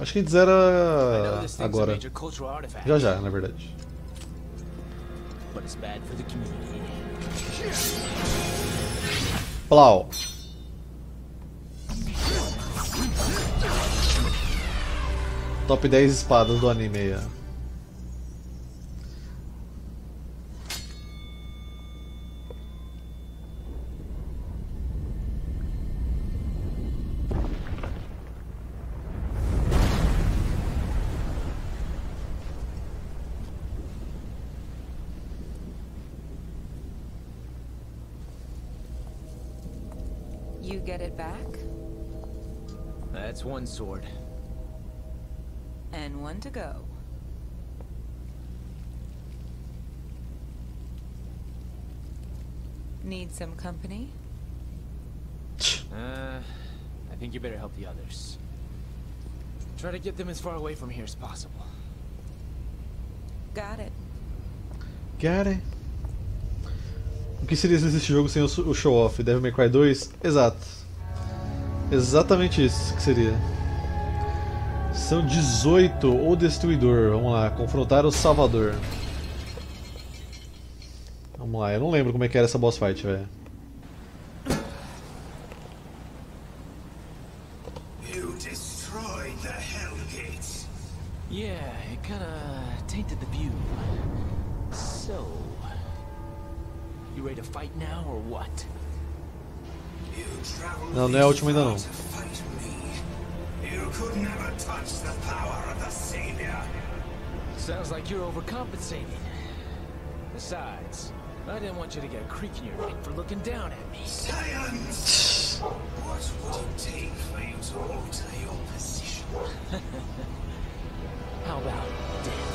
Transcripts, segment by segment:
Acho que zera agora. Já já, na verdade. Plau. Top 10 espadas do anime. You get it back? That's one sword. And one to go. Need some company? I think you better help the others. Try to get them as far away from here as possible. Got it. Got it. O que seria esse jogo sem o show-off? Devil May Cry 2? Exato. Exatamente isso que seria. São 18, o Destruidor. Vamos lá, confrontar o Salvador. Vamos lá, eu não lembro como é que era essa boss fight, velho. You destroyed the hell gates. Yeah, it kinda tainted the view. So, you ready to fight now or what? Não, não é a última ainda não. You could never touch the power of the savior. Sounds like you're overcompensating. Besides, I didn't want you to get a creak in your neck for looking down at me. Silence! What will it take for you to alter your position? How about death?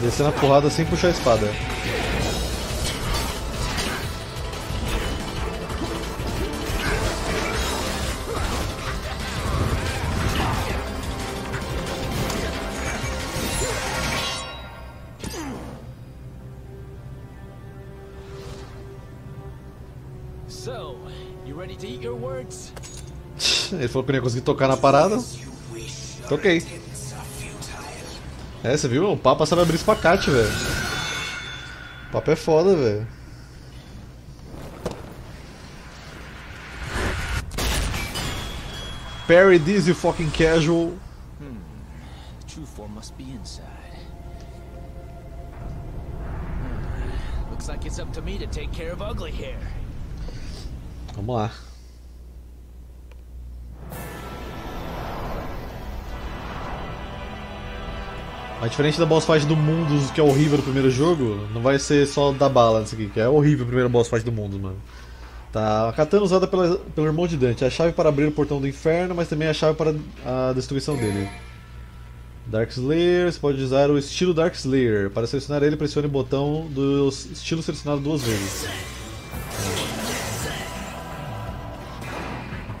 Descendo a porrada sem puxar a espada. Ele falou que eu não ia conseguir tocar na parada. Toquei. É, você viu? O Papa sabe abrir espacate, velho. O Papa é foda, velho. Parry this, you fucking casual. True form must be inside. Looks like it's up to me to take care of ugly hair. Vamos lá. A diferente da boss fight do Mundus, que é horrível no primeiro jogo, não vai ser só da bala isso aqui, que é horrível a primeira boss fight do Mundus, mano. Tá, a katana usada pelo irmão de Dante, é a chave para abrir o portão do inferno, mas também é a chave para a destruição dele. Dark Slayer, você pode usar o estilo Dark Slayer. Para selecionar ele, pressione o botão do estilo selecionado duas vezes.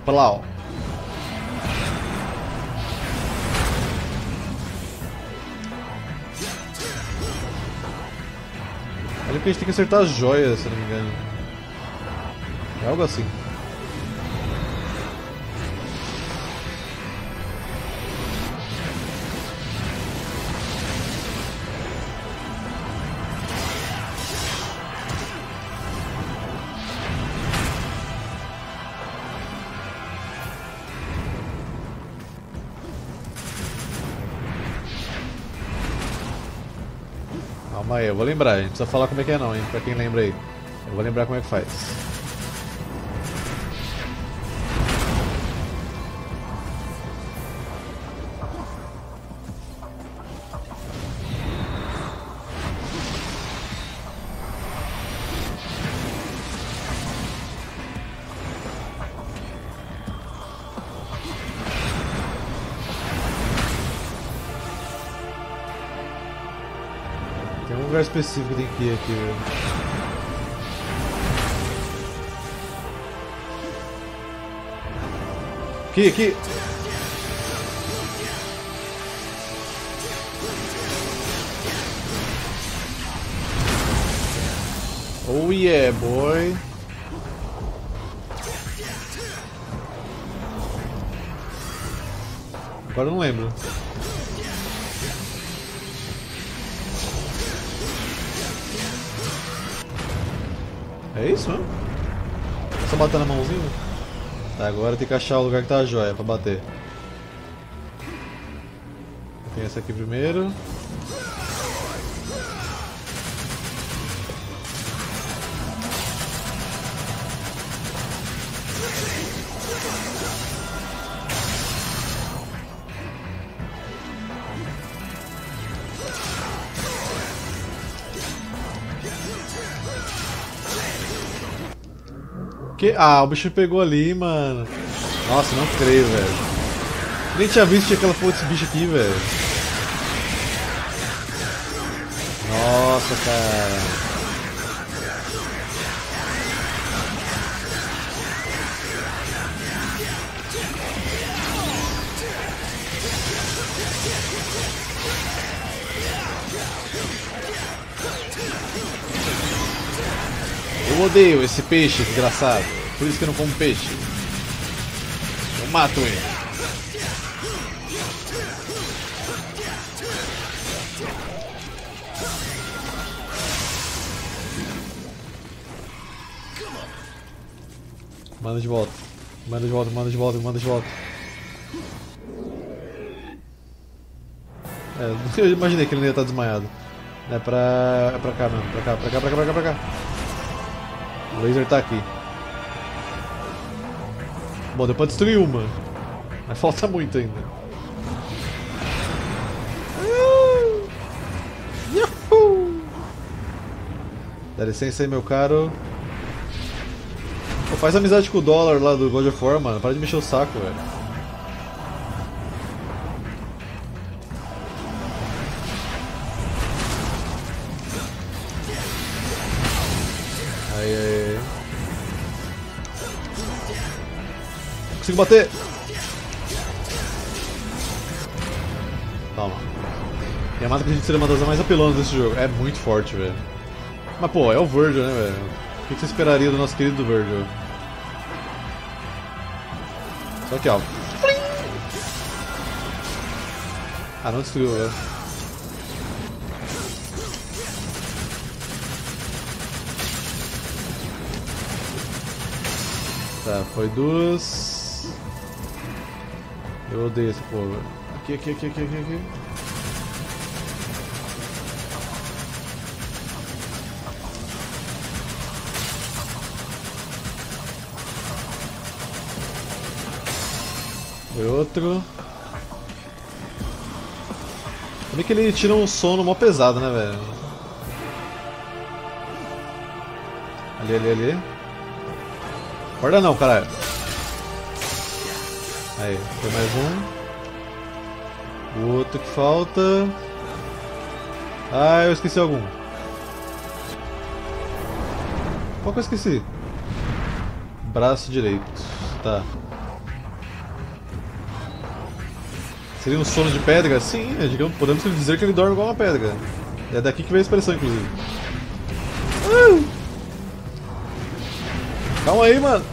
Plau. Olha que a gente tem que acertar as joias, se não me engano. É algo assim. Aí, eu vou lembrar, não precisa falar como é que é não, hein, pra quem lembra aí. Eu vou lembrar como é que faz. Específico que tem que ir aqui, velho. Aqui. Oh yeah, boy. Agora eu não lembro. É isso, né? Só batendo a mãozinha. Tá, agora tem que achar o lugar que tá a joia pra bater. Tem essa aqui primeiro. Ah, o bicho pegou ali, mano. Nossa, não creio, velho. Nem tinha visto que aquela porra desse bicho aqui, velho. Nossa, cara. Eu odeio esse peixe, desgraçado. Por isso que eu não como peixe. Eu mato ele. Manda de volta. Manda de volta, manda de volta, manda de volta. É, eu imaginei que ele ia estar desmaiado. É pra... é pra cá mesmo. Pra cá, pra cá, pra cá, pra cá, pra cá. O laser tá aqui. Bom, deu pra destruir uma. Mas falta muito ainda. Dá licença aí, meu caro. Pô, faz amizade com o dólar lá do God of War, mano. Para de mexer o saco, velho. Aí, aí. Consigo bater! Toma. Yamato acredita ser uma das mais apelonas desse jogo. É muito forte, velho. Mas pô, é o Virgil, né, velho? O que você esperaria do nosso querido Virgil? Só que, ó. Ah, não destruiu, velho. Tá, foi duas. Eu odeio esse povo. Aqui, aqui, aqui, aqui, aqui, aqui. E outro. Também que ele tira um sono mó pesado, né, velho? Ali, ali, ali. Acorda não, caralho. Aí, foi mais um. O outro que falta. Ah, eu esqueci algum. Qual que eu esqueci? Braço direito. Tá. Seria um sono de pedra? Sim, né? Digamos, podemos dizer que ele dorme igual uma pedra. É daqui que vem a expressão, inclusive. Calma aí, mano.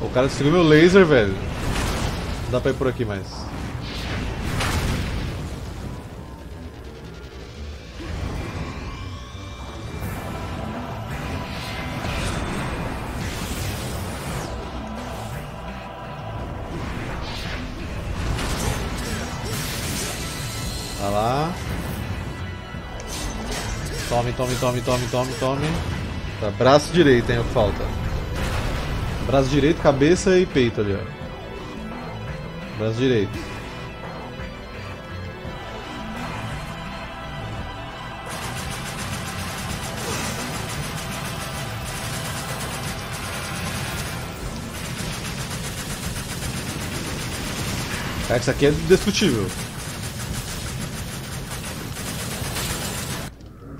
O cara destruiu meu laser, velho. Não dá pra ir por aqui mais. Tá lá. Tome, tome, tome, tome, tome, tome. Tá, braço direito, hein, é o que falta. Braço direito, cabeça e peito ali, ó. Braço direito. Cara, isso aqui é indestrutível.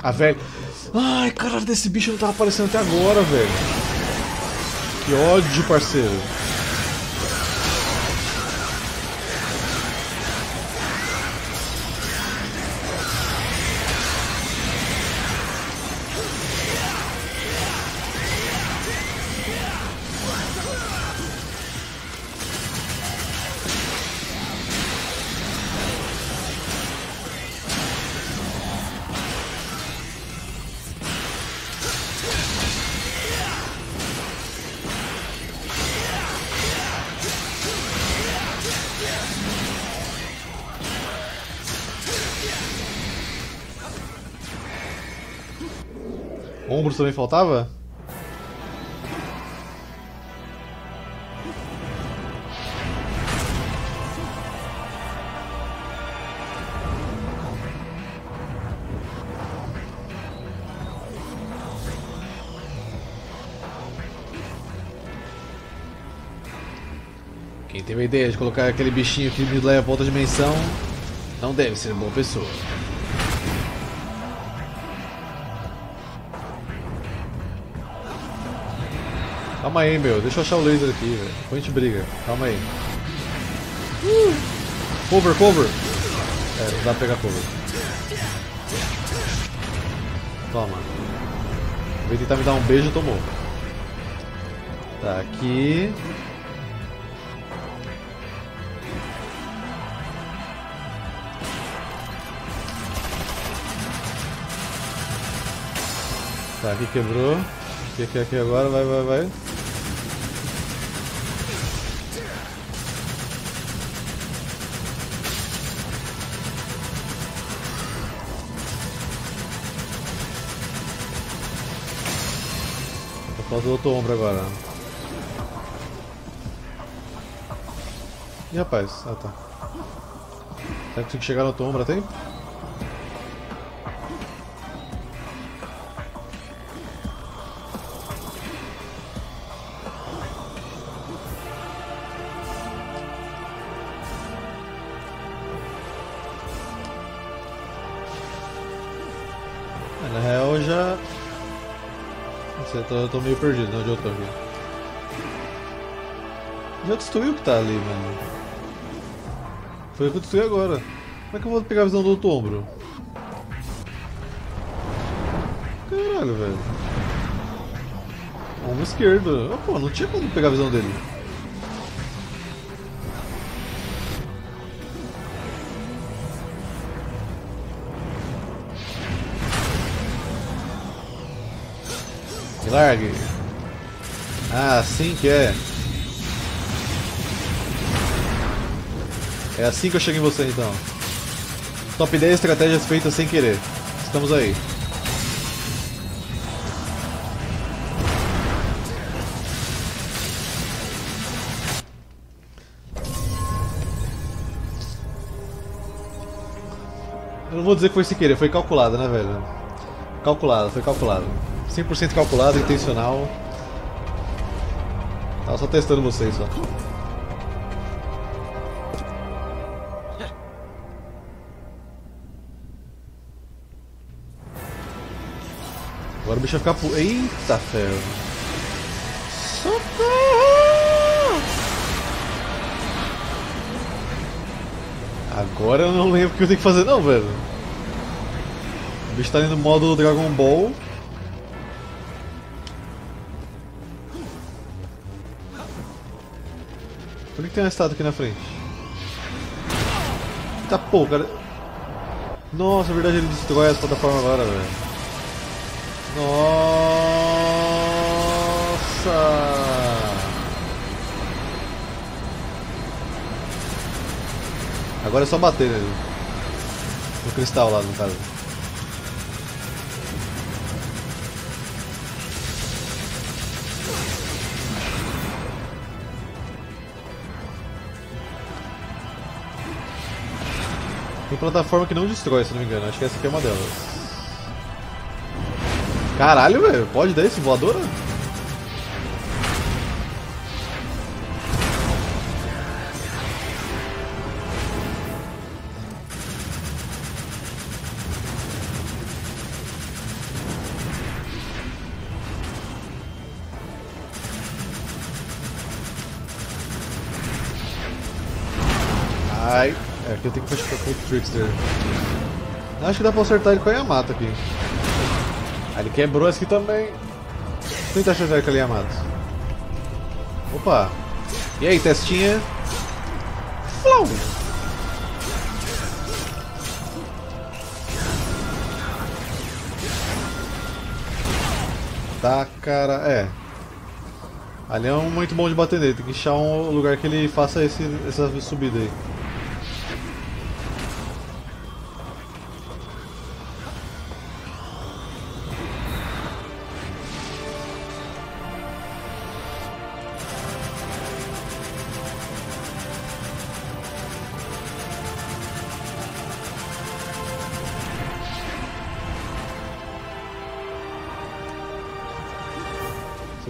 Ah, velho. Ai, caralho, desse bicho não tava aparecendo até agora, velho. Que ódio, parceiro. Ombros também faltava? Quem teve a ideia de colocar aquele bichinho que me leva para outra dimensão não deve ser uma boa pessoa. Calma aí, meu. Deixa eu achar o laser aqui, velho. Depois a gente briga. Calma aí. Cover, cover! É, não dá pra pegar cover. Toma. Vem tentar me dar um beijo, tomou. Tá aqui. Tá, aqui quebrou. Aqui agora, vai. Falta o outro ombro agora. Ih, rapaz, ah tá. Será que tem que chegar no outro ombro até? Eu tô meio perdido, onde eu tô aqui? Já destruiu o que tá ali, mano. Foi o que eu destruí agora. Como é que eu vou pegar a visão do outro ombro? Caralho, velho. Ombro esquerdo. Oh, pô, não tinha como pegar a visão dele. Largue. Ah, assim que é. É assim que eu chego em você, então. Top 10 estratégias feitas sem querer. Estamos aí. Eu não vou dizer que foi sem querer, foi calculado, né, velho? Calculado, foi calculado. 100% calculado, intencional. Tava só testando vocês, só. Agora o bicho vai ficar puro. Eita ferro! Socorro! Agora eu não lembro o que eu tenho que fazer não, velho. O bicho tá indo no modo Dragon Ball. Por que tem uma estátua aqui na frente? Eita pô, cara. Nossa, na verdade ele destrói essa plataforma agora, velho. Nossa! Agora é só bater nele. Né? No cristal lá, no caso. Tem plataforma que não destrói, se não me engano. Acho que essa aqui é uma delas. Caralho, velho. Pode dar isso? Voadora? Ai. É, aqui eu tenho que fazer com o Trickster. Acho que dá pra acertar ele com a Yamato aqui. Ah, ele quebrou esse aqui também. Tenta acertar ele com a Yamato. Opa! E aí, testinha? Flow! Tá, cara. É. Ali é um muito bom de bater nele. Tem que achar um lugar que ele faça essa subida aí.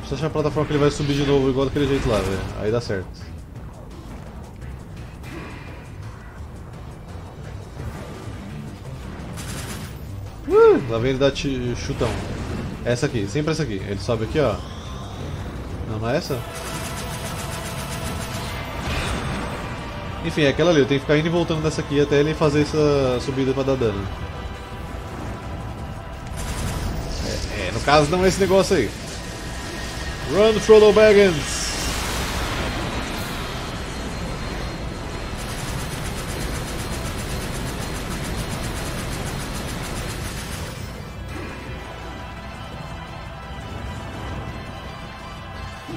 precisa achar a plataforma que ele vai subir de novo, igual daquele jeito lá, velho. Aí dá certo. Lá vem ele dar chutão. Essa aqui, sempre essa aqui. Ele sobe aqui, ó. Não, mas essa? Enfim, é aquela ali. Eu tenho que ficar indo e voltando dessa aqui até ele fazer essa subida pra dar dano. No caso, não é esse negócio aí. Run, Frodo Baggins!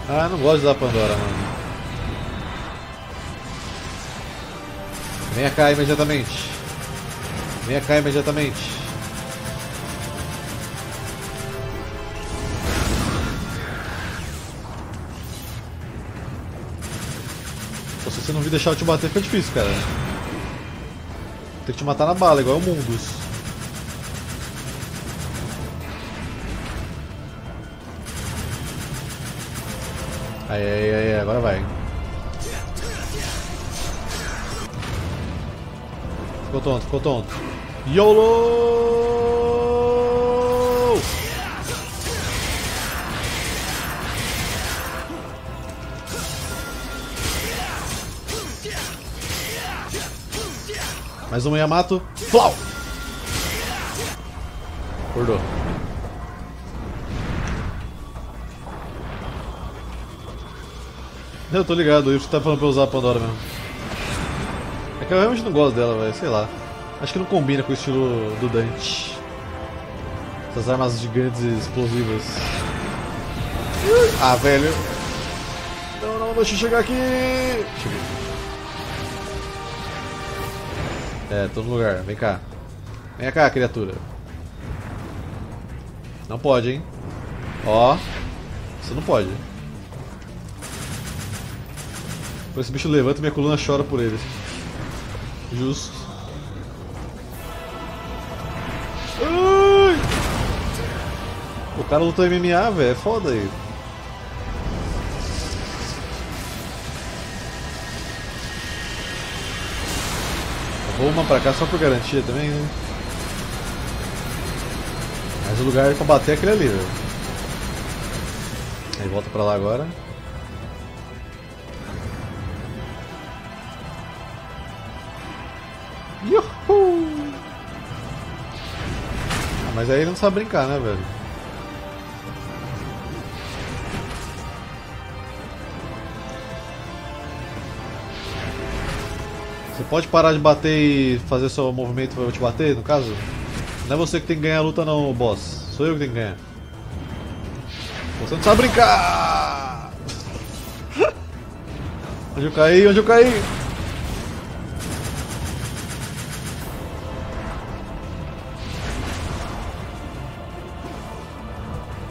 Ah, não gosto de usar Pandora, mano. Venha cá imediatamente. Venha cá imediatamente. Se você não vir deixar eu te bater, fica difícil, cara. Tem que te matar na bala, igual o Mundus. Aí, aí, aí, agora vai. Ficou tonto, ficou tonto. YOLO! Mais um Yamato. Flau! Acordou. Eu tô ligado, o Y tá falando pra eu usar a Pandora mesmo. É que eu realmente não gosto dela, velho, sei lá. Acho que não combina com o estilo do Dante. Essas armas gigantes e explosivas. Ah, velho. Não, não, deixa eu chegar aqui. Cheguei. É, tô no lugar, vem cá. Vem cá, criatura. Não pode, hein. Ó, você não pode. Esse bicho levanta e minha coluna chora por ele. Justo. Ai! O cara lutou MMA, velho. É foda aí. Vou uma pra cá só por garantia também, né? Mas o lugar pra bater é aquele ali, velho. Aí volta pra lá agora. Yuhu! Ah, mas aí ele não sabe brincar, né, velho? Você pode parar de bater e fazer seu movimento pra eu te bater, no caso? Não é você que tem que ganhar a luta não, boss. Sou eu que tenho que ganhar. Você não sabe brincar! Onde eu caí? Onde eu caí?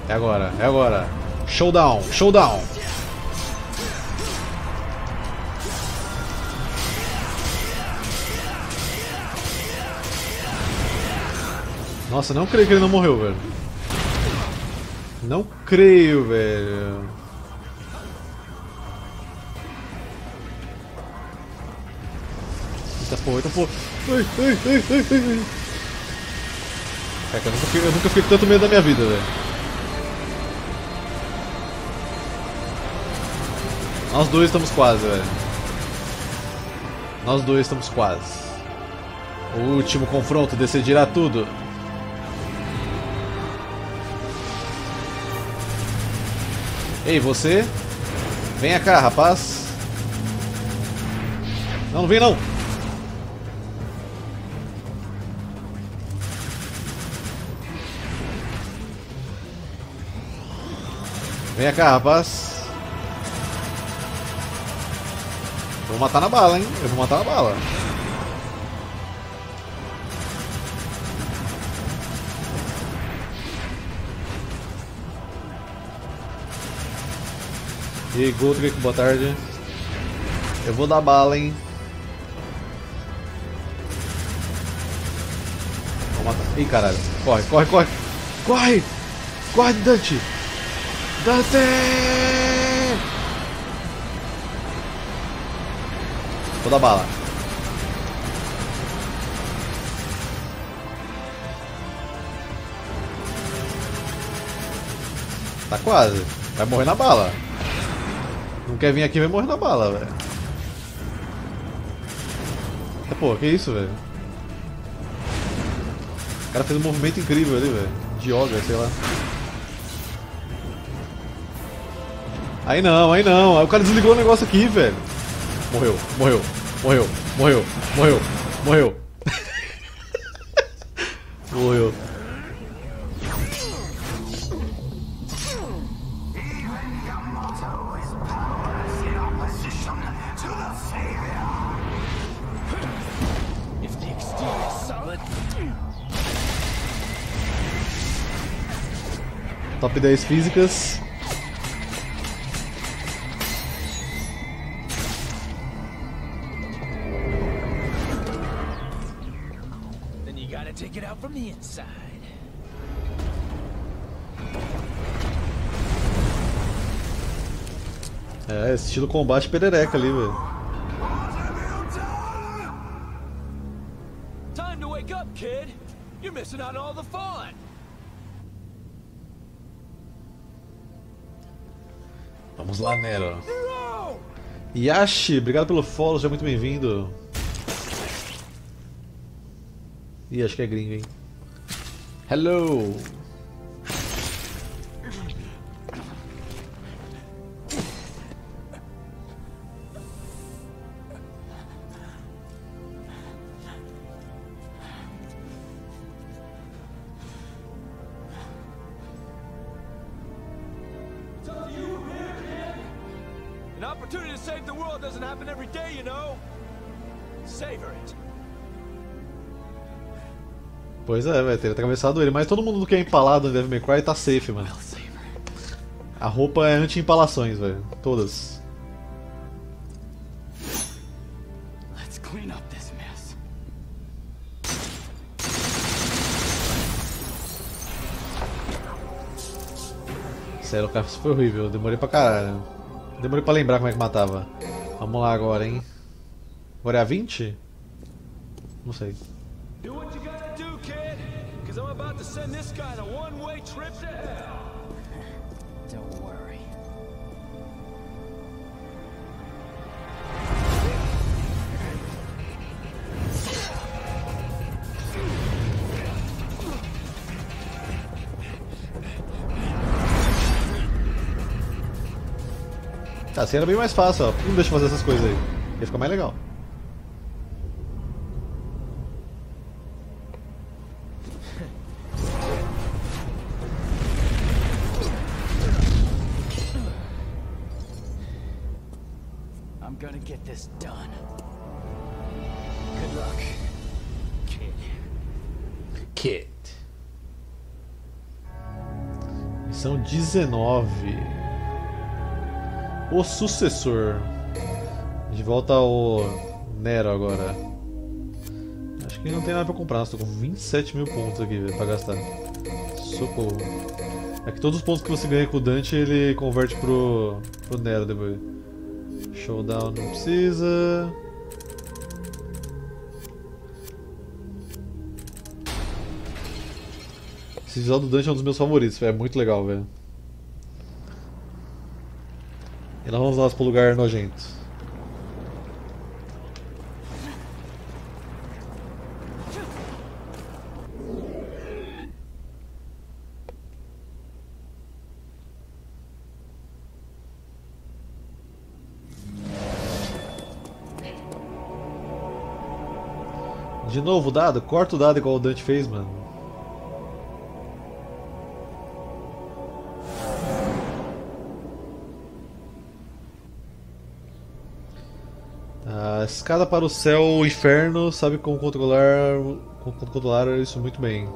É agora, é agora. Showdown, showdown. Nossa, não creio que ele não morreu, velho. Não creio, velho. Eita porra, eita porra. Ai, ai, ai, ai, ai. Caraca, eu nunca fiquei com tanto medo da minha vida, velho. Nós dois estamos quase, velho. Nós dois estamos quase. O último confronto decidirá tudo. Ei, você? Venha cá, rapaz. Não, não vem não. Venha cá, rapaz. Eu vou matar na bala, hein? Eu vou matar na bala. E aí, Goldrick, boa tarde. Eu vou dar bala, hein? Vou matar. Ih, caralho. Corre, corre, corre. Corre! Corre, Dante! Dante! Toda bala. Tá quase. Vai morrer na bala. Não quer vir aqui, vai morrer na bala, velho. Pô, que isso, velho? O cara fez um movimento incrível ali, velho. De yoga, sei lá. Aí não, aí não. Aí o cara desligou o negócio aqui, velho. Morreu, morreu, morreu, morreu, morreu, morreu. Morreu. Top 10 físicas. É, estilo combate perereca ali, velho. Time to wake up, kid. You're missing out all the fun. Vamos lá, Nero. Yashi, obrigado pelo follow, seja muito bem-vindo. Ih, acho que é gringo, hein? Hello! Pois é, vai ter atravessado ele, mas todo mundo que é empalado no Devil May Cry tá safe, mano. A roupa é anti-empalações, velho. Todas. Let's clean up this mess. Sério, cara, isso foi horrível. Demorei pra caralho. Demorei pra lembrar como é que matava. Vamos lá agora, hein. Agora é a 20? Não sei. Send this guy on a one-way trip to hell. Don't worry. Tá, assim era bem mais fácil, ó. Não deixa eu fazer essas coisas aí. Ia ficar mais legal. Missão 19. O sucessor. De volta ao Nero agora. Acho que não tem nada pra comprar, estou com 27 mil pontos aqui, velho, pra gastar. Socorro. É que todos os pontos que você ganha com o Dante ele converte pro Nero depois. Showdown não precisa. Esse visual do Dante é um dos meus favoritos, véio. É muito legal, velho. E nós vamos lá pro lugar nojento. De novo o dado? Corta o dado igual o Dante fez, mano. A escada para o céu ou inferno, sabe como controlar isso muito bem.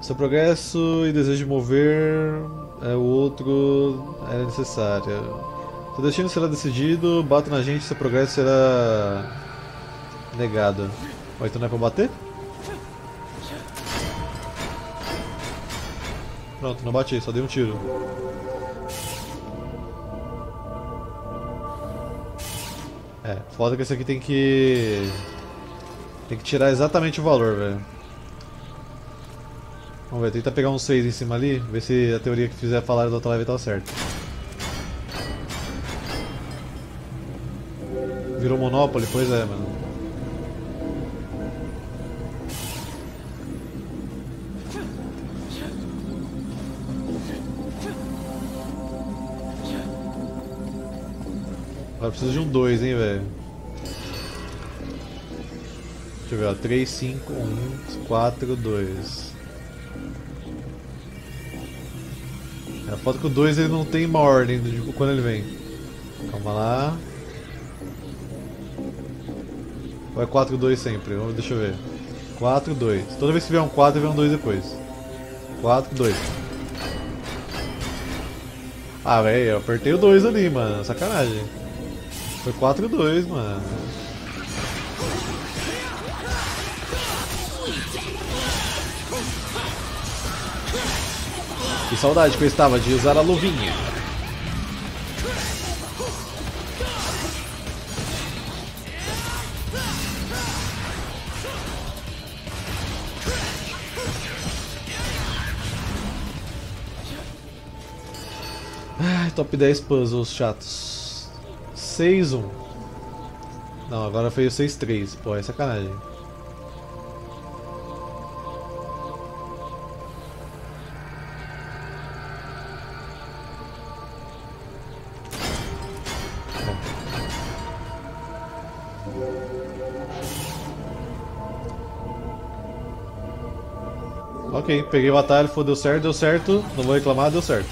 Seu progresso e desejo de mover o outro é necessário. Seu destino será decidido, bata na gente, seu progresso será negado. Ó, então não é pra bater? Pronto, não bati, só dei um tiro. É, foda que esse aqui tem que... tem que tirar exatamente o valor, velho. Vamos ver, tenta pegar um 6 em cima ali, ver se a teoria que fizer falar da outra live tá certa. Virou Monopoly? Pois é, mano. Agora preciso de um 2, hein, velho. Deixa eu ver, ó. 3, 5, 1, 4, 2. É, a foto que o 2 ele não tem uma ordem de quando ele vem. Calma lá. Ou é 4, 2 sempre? Deixa eu ver. 4, 2. Toda vez que vier um 4, vem um 2 depois. 4, 2. Ah, velho, eu apertei o 2 ali, mano. Sacanagem. Foi 4 e 2, mano. Que saudade que eu estava de usar a luvinha. Ai, top 10 puzzles chatos. 6-1. Não, agora foi o 6-3. Pô, é sacanagem. Bom. Ok, peguei o atalho, foi, deu certo, deu certo. Não vou reclamar, deu certo.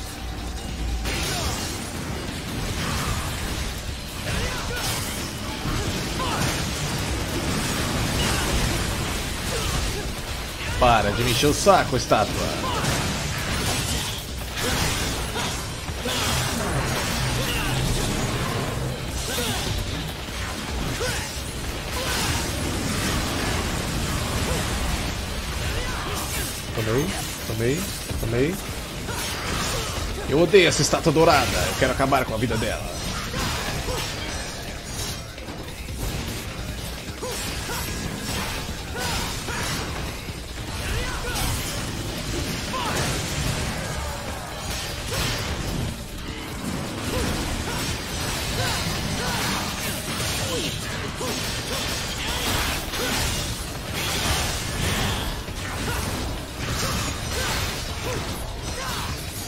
Para de me encher o saco, estátua! Tomei, tomei, tomei. Eu odeio essa estátua dourada, eu quero acabar com a vida dela.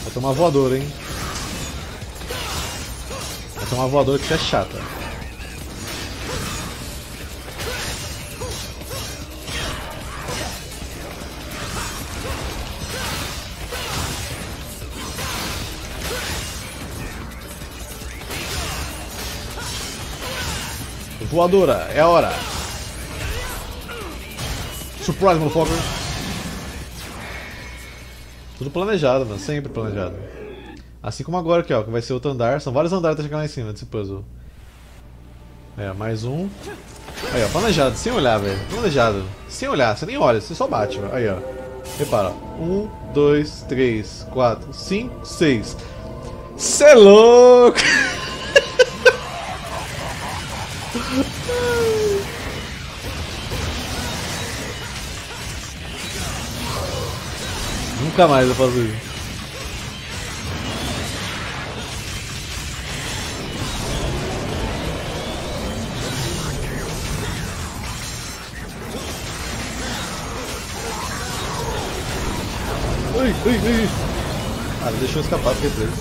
Vai tomar voadora, hein? Vai tomar voadora que fica chata. Voadora, é a hora. Surprise, motherfucker. Tudo planejado, mano. Sempre planejado. Assim como agora aqui, ó, que vai ser outro andar. São vários andares até chegar lá em cima desse puzzle. É, mais um. Aí, ó, planejado, sem olhar, velho. Planejado, sem olhar, você nem olha, você só bate, velho. Aí, ó. Repara, 1, 2, 3, 4, 5, 6. Cê é louco! Nunca mais eu faço isso. Ai, ai, ai. Ah, deixou escapar porque preso.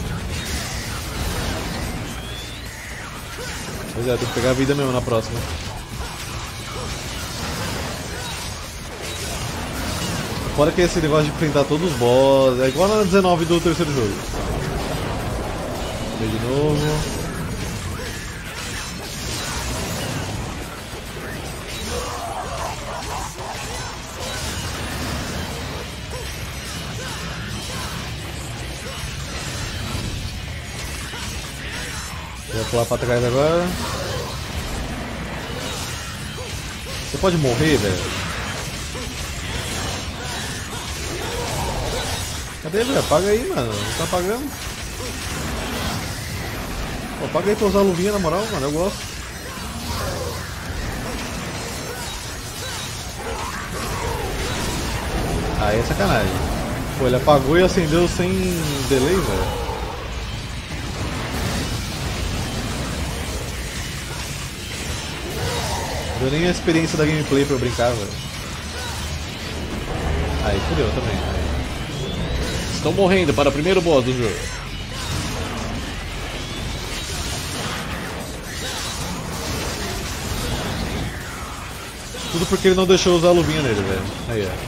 Pois é, tem que pegar a vida mesmo na próxima. Fora que esse negócio de enfrentar todos os boss, é igual na 19 do terceiro jogo. Vem de novo. Vou pular pra trás agora. Você pode morrer, velho. Cadê, velho? Apaga aí, mano. Não tá apagando? Pô, apaga aí pra usar a luvinha, na moral, mano. Eu gosto. Aí é sacanagem. Pô, ele apagou e acendeu sem delay, velho. Não deu nem a experiência da gameplay pra eu brincar, velho. Aí fudeu também. Estão morrendo para o primeiro boss do jogo. Tudo porque ele não deixou usar a luvinha nele, velho. Aí é.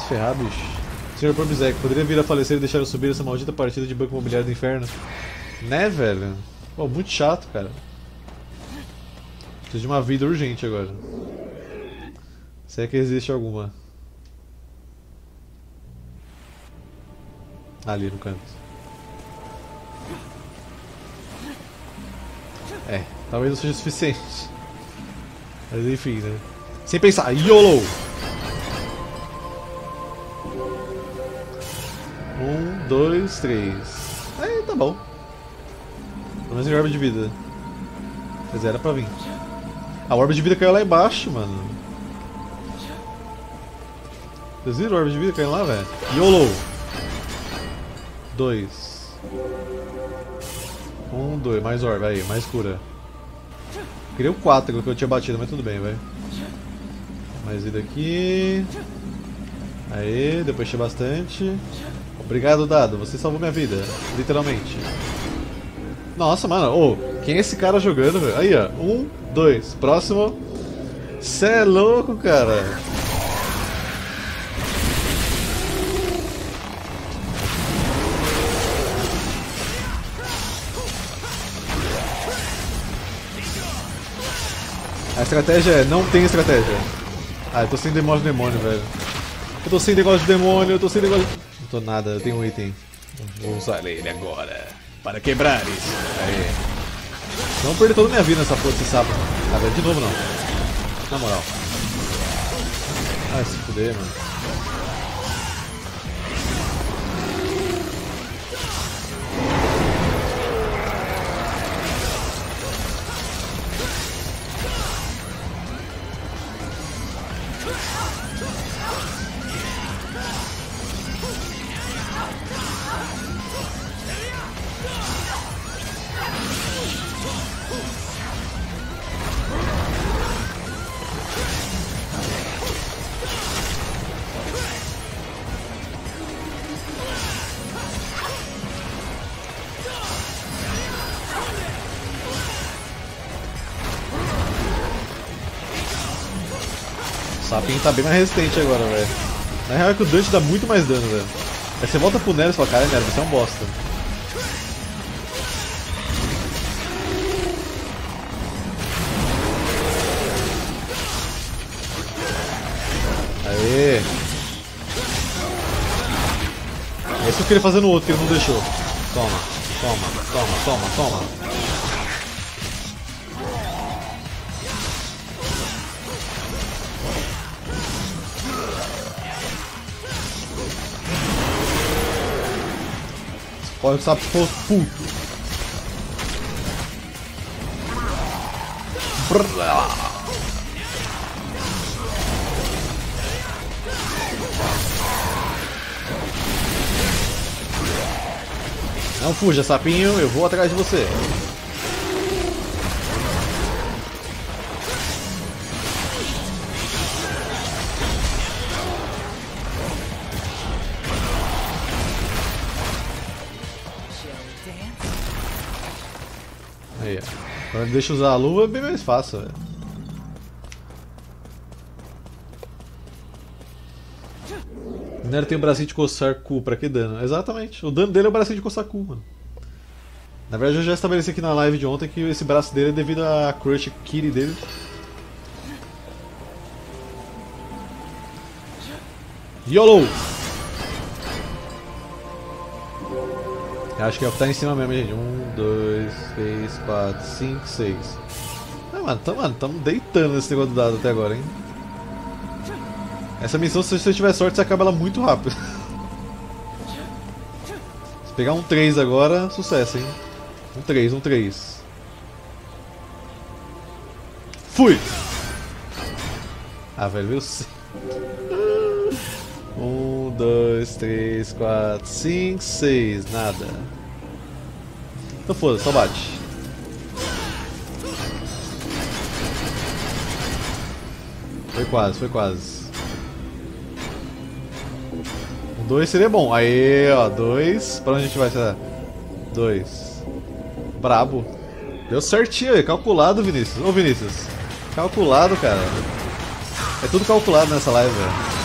Se ferrar, bicho. Senhor Pombizek, poderia vir a falecer e deixar eu subir essa maldita partida de banco imobiliário do inferno? Né, velho? Pô, muito chato, cara. Preciso de uma vida urgente agora. Se é que existe alguma. Ali no canto. É, talvez não seja o suficiente. Mas enfim, né? Sem pensar, YOLO! 1, 2, 3. Aí tá bom. Pelo menos em orbe de vida. Mas era pra vir. A orbe de vida caiu lá embaixo, mano. Vocês viram a orbe de vida caindo lá, velho? YOLO! 2. 1, 2. Mais orbe, aí, mais cura. Queria o 4 que eu tinha batido, mas tudo bem, velho. Mais vida aqui. Aê, depois tinha bastante. Obrigado, Dado, você salvou minha vida, literalmente. Nossa, mano, ô, oh, quem é esse cara jogando, velho? Aí, ó, 1, 2, próximo. Cê é louco, cara. A estratégia é, não tem estratégia. Ah, eu tô sem demônio, velho. Eu tô sem negócio de demônio, eu tô sem negócio de... Não tô nada, eu tenho um item. Vou usar ele agora. Para quebrar isso. Aê. Não perdi toda a minha vida nessa porra desse sapo. Ah, velho, de novo não. Na moral. Ai, se fuder, mano. O sapinho tá bem mais resistente agora, velho. Na real é que o Dante dá muito mais dano, velho. Aí você volta pro Nero e fala, cara, Nero, você é um bosta. Aê! É isso que eu queria fazer no outro, que ele não deixou. Toma, toma, toma, toma, toma. Olha o sapo todo puto. Não fuja, sapinho, eu vou atrás de você. Deixa usar a luva, é bem mais fácil, velho. O Nero tem um bracinho de coçar cu, pra que dano? Exatamente, o dano dele é o bracinho de coçar cu, mano. Na verdade eu já estabeleci aqui na live de ontem que esse braço dele é devido à crush kitty dele. YOLO! Eu acho que é o que tá em cima mesmo, gente. 1, 2, 3, 4, 5, 6. Ah, mano, tamo deitando nesse negócio do dado até agora, hein. Essa missão, se você tiver sorte, você acaba ela muito rápido. Pegar um 3 agora, sucesso, hein? Um 3, um 3. Fui! Ah, velho, veio 5. 1, 2, 3, 4, 5, 6. Nada. Então foda-se, só bate. Foi quase, foi quase. 2 seria bom. Aê, ó, 2. Pra onde a gente vai, será? 2. Brabo. Deu certinho aí, calculado, Vinícius. Ô, Vinícius. Calculado, cara. É tudo calculado nessa live, velho.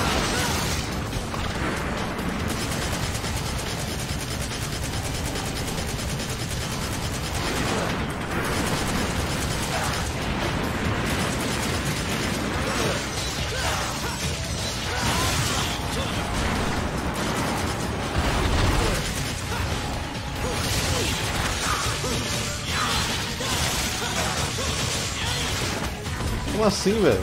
Como assim, velho?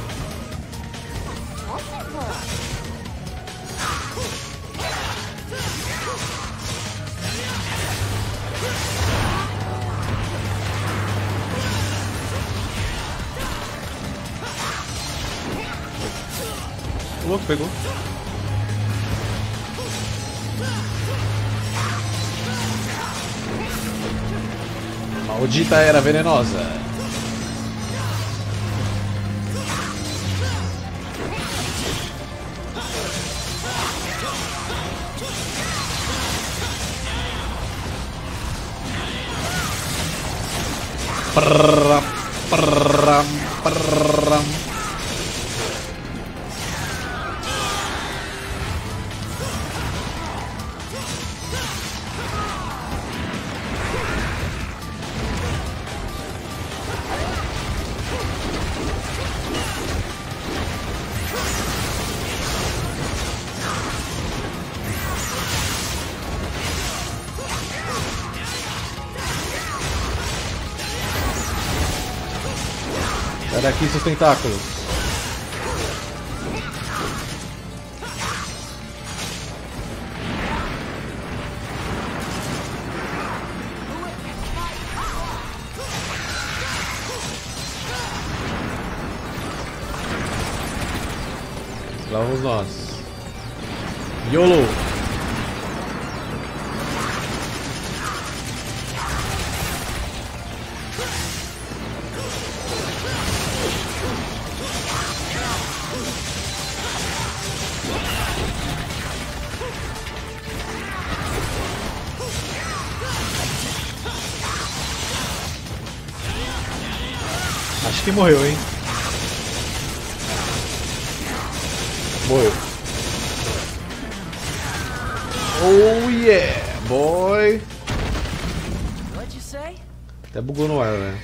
Louco, pegou. Maldita era venenosa. Prrra, prrra, prrra. Sai daqui, seus tentáculos. Lá vamos nós. YOLO! Acho que morreu, hein? Morreu. Oh yeah, boy! Até bugou no ar, velho.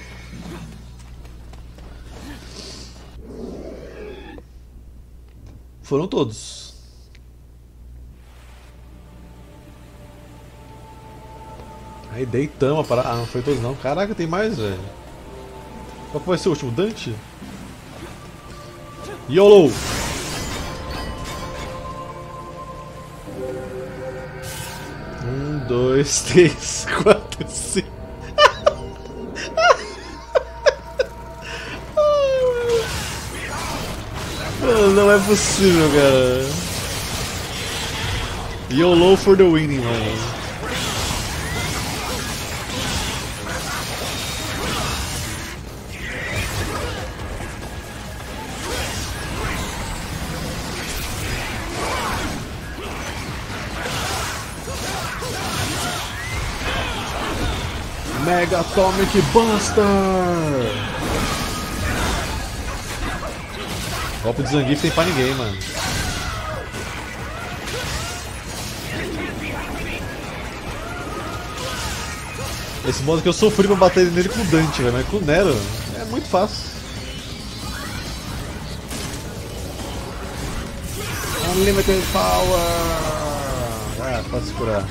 Foram todos. Aí deitamos a parada. Ah, não foi todos não. Caraca, tem mais, velho. Qual que vai ser o último? Dante? YOLO! Um, dois, três, quatro, cinco. Mano, não é possível, cara. YOLO for the winning, mano. MEGA ATOMIC BUSTER! Golpe de Zangief tem pra ninguém, mano. Esse modo que eu sofri pra bater nele com o Dante, velho, mas com o Nero é muito fácil. Unlimited Power! Ah, fácil curar.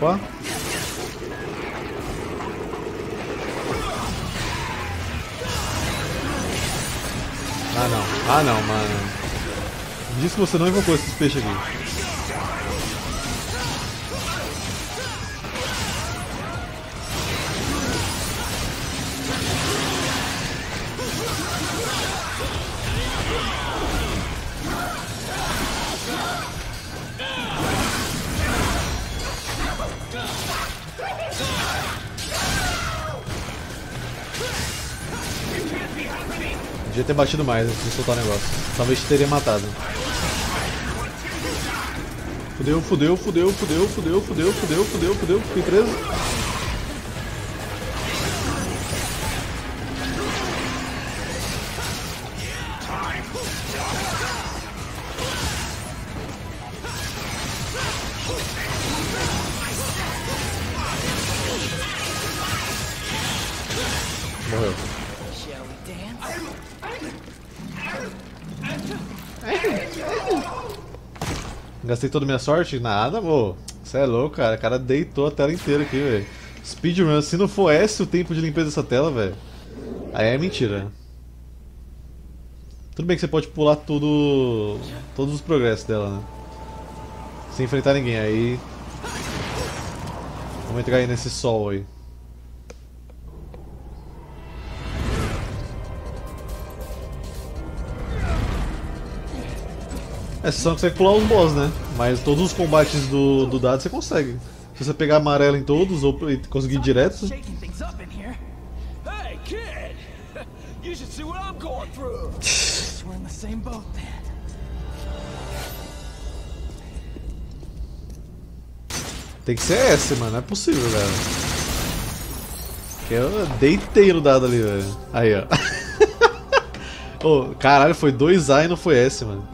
Opa. Ah não, mano. Diz que você não invocou esses peixes aqui. Devia ter batido mais antes de soltar o negócio. Talvez teria matado. Fudeu, fudeu, fudeu, fudeu, fudeu, fudeu, fudeu, fudeu, fudeu, fiquei preso. Morreu. Gastei toda a minha sorte? Nada, amor. Você é louco, cara. O cara deitou a tela inteira aqui, velho. Speedrun, se não for esse o tempo de limpeza dessa tela, velho. Aí é mentira. Tudo bem que você pode pular tudo. Todos os progressos dela, né? Sem enfrentar ninguém, aí. Vamos entrar aí nesse sol aí. É, você só consegue pular os boss, né? Mas todos os combates do dado você consegue. Se você pegar amarelo em todos ou conseguir direto. Tem que ser essa, mano. Não é possível, velho. Eu deitei no dado ali, velho. Aí, ó. Oh, caralho, foi 2A e não foi S, mano.